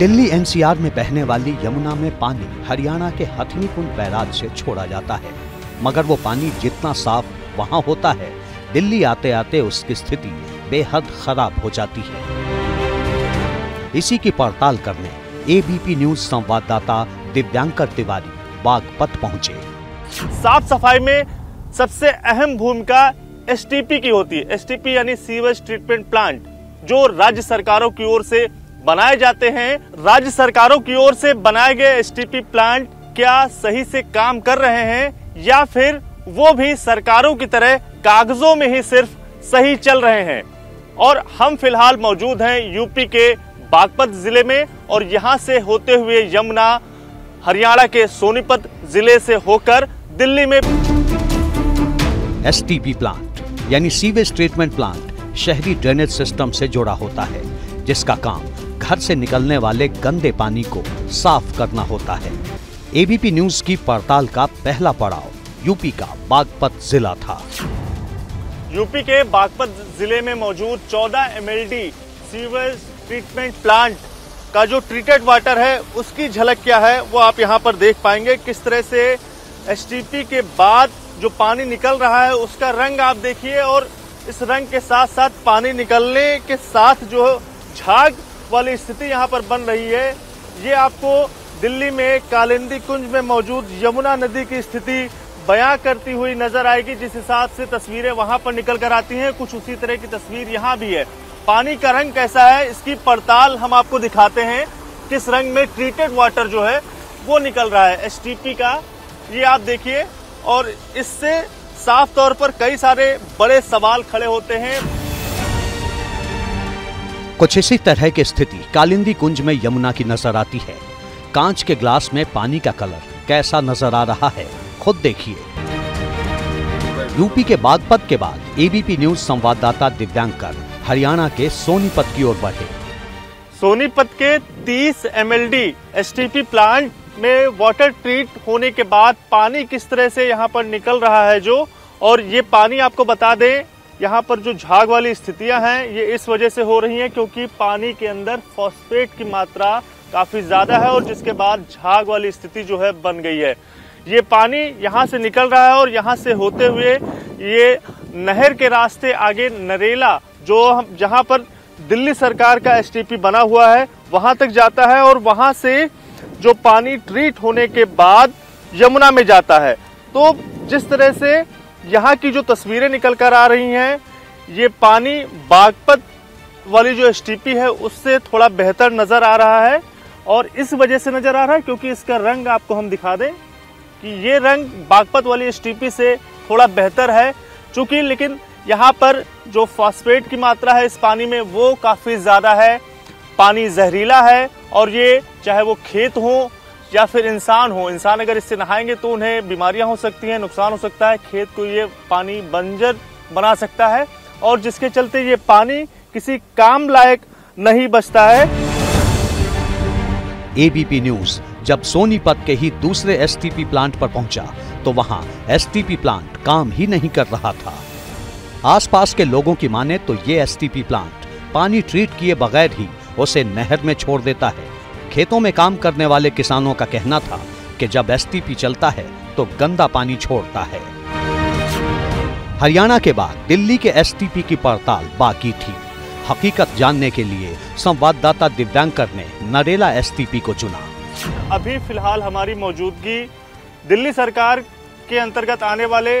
Delhi NCR में बहने वाली यमुना में पानी हरियाणा के हथनीकुंड बैराज से छोड़ा जाता है, मगर वो पानी जितना साफ वहां होता है, दिल्ली आते आते उसकी स्थिति बेहद खराब हो जाती है। इसी की पड़ताल करने एबीपी न्यूज संवाददाता दिव्यांकर तिवारी बागपत पहुंचे। साफ सफाई में सबसे अहम भूमिका एसटीपी की होती है। एसटीपी यानी सीवेज ट्रीटमेंट प्लांट, जो राज्य सरकारों की ओर से बनाए जाते हैं। राज्य सरकारों की ओर से बनाए गए एसटीपी प्लांट क्या सही से काम कर रहे हैं, या फिर वो भी सरकारों की तरह कागजों में ही सिर्फ सही चल रहे हैं। और हम फिलहाल मौजूद हैं यूपी के बागपत जिले में, और यहाँ से होते हुए यमुना हरियाणा के सोनीपत जिले से होकर दिल्ली में। एसटीपी प्लांट यानी सीवेज ट्रीटमेंट प्लांट शहरी ड्रेनेज सिस्टम से जुड़ा होता है, जिसका काम घर से निकलने वाले गंदे पानी को साफ करना होता है। एबीपी न्यूज की पड़ताल का पहला पड़ाव यूपी का बागपत जिला था। यूपी के बागपत जिले में मौजूद 14 एमएलडी सीवेज ट्रीटमेंट प्लांट का जो ट्रीटेड वाटर है, उसकी झलक क्या है वो आप यहाँ पर देख पाएंगे। किस तरह से एसटीपी के बाद जो पानी निकल रहा है उसका रंग आप देखिए, और इस रंग के साथ साथ पानी निकलने के साथ जो झाग वाली स्थिति यहाँ पर बन रही है, ये आपको दिल्ली में कालिंदी कुंज में मौजूद यमुना नदी की स्थिति बयां करती हुई नजर आएगी। जिस हिसाब से तस्वीरें वहां पर निकल कर आती हैं, कुछ उसी तरह की तस्वीर यहाँ भी है। पानी का रंग कैसा है, इसकी पड़ताल हम आपको दिखाते हैं। किस रंग में ट्रीटेड वाटर जो है वो निकल रहा है एसटीपी का, ये आप देखिए। और इससे साफ तौर पर कई सारे बड़े सवाल खड़े होते हैं। कुछ इसी तरह की स्थिति कालिंदी कुंज में यमुना की नजर आती है। कांच के ग्लास में पानी का कलर कैसा नजर आ रहा है, खुद देखिए। यूपी के बागपत के बाद एबीपी न्यूज संवाददाता दिव्यांकर हरियाणा के सोनीपत की ओर बढ़े। सोनीपत के 30 एमएलडी एसटीपी प्लांट में वाटर ट्रीट होने के बाद पानी किस तरह से यहाँ पर निकल रहा है जो, और ये पानी आपको बता दें, यहाँ पर जो झाग वाली स्थितियां हैं ये इस वजह से हो रही हैं क्योंकि पानी के अंदर फॉस्फेट की मात्रा काफी ज्यादा है, और जिसके बाद झाग वाली स्थिति जो है बन गई है। ये पानी यहाँ से निकल रहा है और यहाँ से होते हुए ये नहर के रास्ते आगे नरेला, जो जहाँ पर दिल्ली सरकार का एसटीपी बना हुआ है, वहां तक जाता है, और वहां से जो पानी ट्रीट होने के बाद यमुना में जाता है। तो जिस तरह से यहाँ की जो तस्वीरें निकल कर आ रही हैं, ये पानी बागपत वाली जो एसटीपी है उससे थोड़ा बेहतर नज़र आ रहा है, और इस वजह से नज़र आ रहा है क्योंकि इसका रंग आपको हम दिखा दें कि ये रंग बागपत वाली एसटीपी से थोड़ा बेहतर है। चूँकि लेकिन यहाँ पर जो फॉस्फेट की मात्रा है इस पानी में वो काफ़ी ज़्यादा है, पानी जहरीला है, और ये चाहे वो खेत हो या फिर इंसान हो, इंसान अगर इससे नहाएंगे तो उन्हें बीमारियां हो सकती हैं, नुकसान हो सकता है, खेत को ये पानी बंजर बना सकता है, और जिसके चलते ये पानी किसी काम लायक नहीं बचता है। एबीपी न्यूज जब सोनीपत के ही दूसरे एसटीपी प्लांट पर पहुंचा तो वहां एसटीपी प्लांट काम ही नहीं कर रहा था। आसपास के लोगों की माने तो ये एसटीपी प्लांट पानी ट्रीट किए बगैर ही उसे नहर में छोड़ देता है। खेतों में काम करने वाले किसानों का कहना था कि जब एसटीपी चलता है तो गंदा पानी छोड़ता है। हरियाणा के बाद दिल्ली के एसटीपी की पड़ताल बाकी थी। हकीकत जानने के लिए संवाददाता दिव्यांकर ने नरेला एसटीपी को चुना। अभी फिलहाल हमारी मौजूदगी दिल्ली सरकार के अंतर्गत आने वाले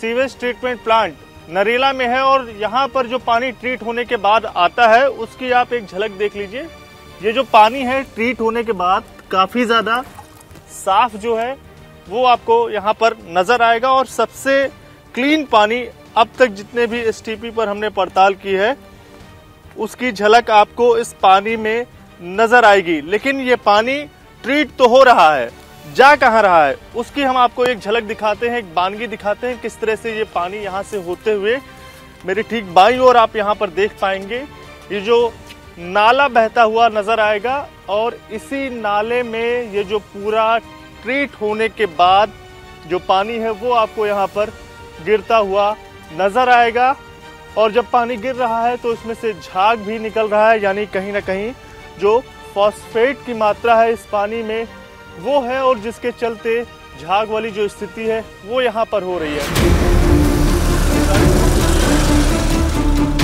सीवेज ट्रीटमेंट प्लांट नरेला में है, और यहाँ पर जो पानी ट्रीट होने के बाद आता है उसकी आप एक झलक देख लीजिए। ये जो पानी है ट्रीट होने के बाद काफ़ी ज़्यादा साफ जो है वो आपको यहाँ पर नज़र आएगा, और सबसे क्लीन पानी अब तक जितने भी एसटीपी पर हमने पड़ताल की है उसकी झलक आपको इस पानी में नज़र आएगी। लेकिन ये पानी ट्रीट तो हो रहा है, जा कहाँ रहा है उसकी हम आपको एक झलक दिखाते हैं, एक बानगी दिखाते हैं। किस तरह से ये पानी यहाँ से होते हुए मेरे ठीक बाईं ओर आप यहाँ पर देख पाएंगे, ये जो नाला बहता हुआ नजर आएगा, और इसी नाले में ये जो पूरा ट्रीट होने के बाद जो पानी है वो आपको यहाँ पर गिरता हुआ नजर आएगा। और जब पानी गिर रहा है तो इसमें से झाग भी निकल रहा है, यानी कहीं ना कहीं जो फॉस्फेट की मात्रा है इस पानी में वो है, और जिसके चलते झाग वाली जो स्थिति है वो यहाँ पर हो रही है।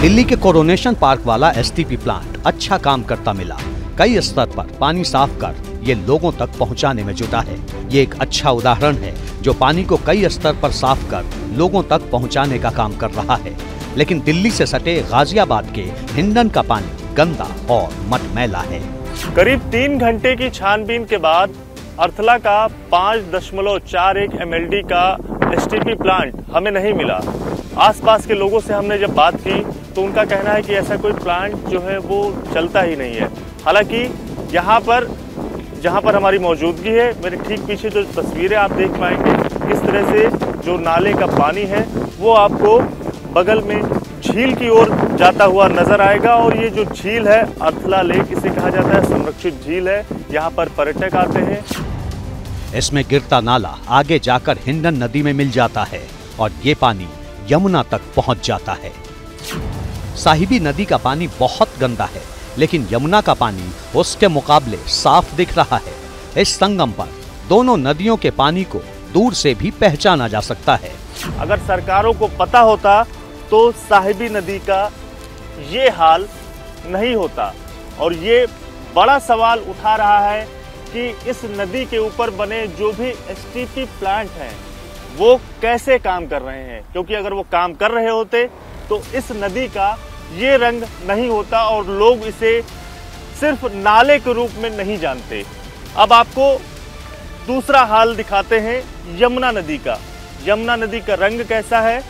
दिल्ली के कोरोनेशन पार्क वाला एसटीपी प्लांट अच्छा काम करता मिला। कई स्तर पर पानी साफ कर ये लोगों तक पहुंचाने में जुटा है। ये एक अच्छा उदाहरण है जो पानी को कई स्तर पर साफ कर लोगों तक पहुंचाने का काम कर रहा है। लेकिन दिल्ली से सटे गाजियाबाद के हिंडन का पानी गंदा और मटमैला है। करीब 3 घंटे की छानबीन के बाद अर्थला का 5.41 MLD का STP प्लांट हमें नहीं मिला। आसपास के लोगों से हमने जब बात की तो उनका कहना है कि ऐसा कोई प्लांट जो है वो चलता ही नहीं है। हालांकि यहाँ पर जहाँ हमारी मौजूदगी है, मेरे ठीक पीछे जो तस्वीरें आप देख पाएंगे, इस तरह से जो नाले का पानी है वो आपको बगल में झील की ओर जाता हुआ नजर आएगा। और ये जो झील है अर्थला लेक इसे कहा जाता है, संरक्षित झील है। यहाँ पर पर्यटक आते हैं। इसमें गिरता नाला आगे जाकर हिंडन नदी में मिल जाता है और ये पानी यमुना तक पहुंच जाता है। साहिबी नदी का पानी बहुत गंदा है, लेकिन यमुना का पानी उसके मुकाबले साफ दिख रहा है। इस संगम पर दोनों नदियों के पानी को दूर से भी पहचाना जा सकता है। अगर सरकारों को पता होता तो साहिबी नदी का ये हाल नहीं होता। और ये बड़ा सवाल उठा रहा है कि इस नदी के ऊपर बने जो भी एसटीपी प्लांट हैं वो कैसे काम कर रहे हैं, क्योंकि अगर वो काम कर रहे होते तो इस नदी का ये रंग नहीं होता और लोग इसे सिर्फ नाले के रूप में नहीं जानते। अब आपको दूसरा हाल दिखाते हैं यमुना नदी का। यमुना नदी का रंग कैसा है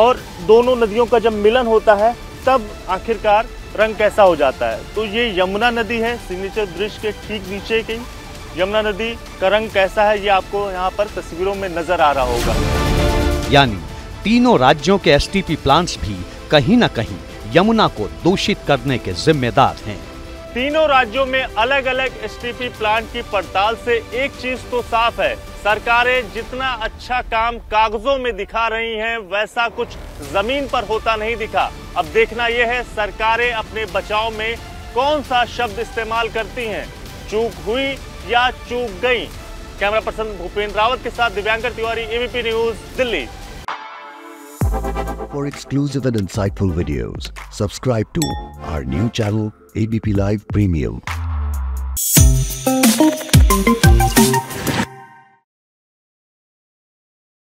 और दोनों नदियों का जब मिलन होता है तब आखिरकार रंग कैसा हो जाता है। तो ये यमुना नदी है, सिग्नेचर ब्रिज के ठीक नीचे की यमुना नदी का रंग कैसा है ये आपको यहाँ पर तस्वीरों में नजर आ रहा होगा। यानी तीनों राज्यों के एसटीपी प्लांट्स भी कहीं ना कहीं यमुना को दूषित करने के जिम्मेदार हैं। तीनों राज्यों में अलग अलग एसटीपी प्लांट की पड़ताल से एक चीज तो साफ है, सरकारें जितना अच्छा काम कागजों में दिखा रही हैं वैसा कुछ जमीन पर होता नहीं दिखा। अब देखना यह है सरकारें अपने बचाव में कौन सा शब्द इस्तेमाल करती हैं, चूक हुई या चूक गई। कैमरा पर्सन भूपेंद्र रावत के साथ Divyankar Tiwari, ABP news, Delhi. For exclusive and insightful videos, subscribe to our new channel ABP Live Premium.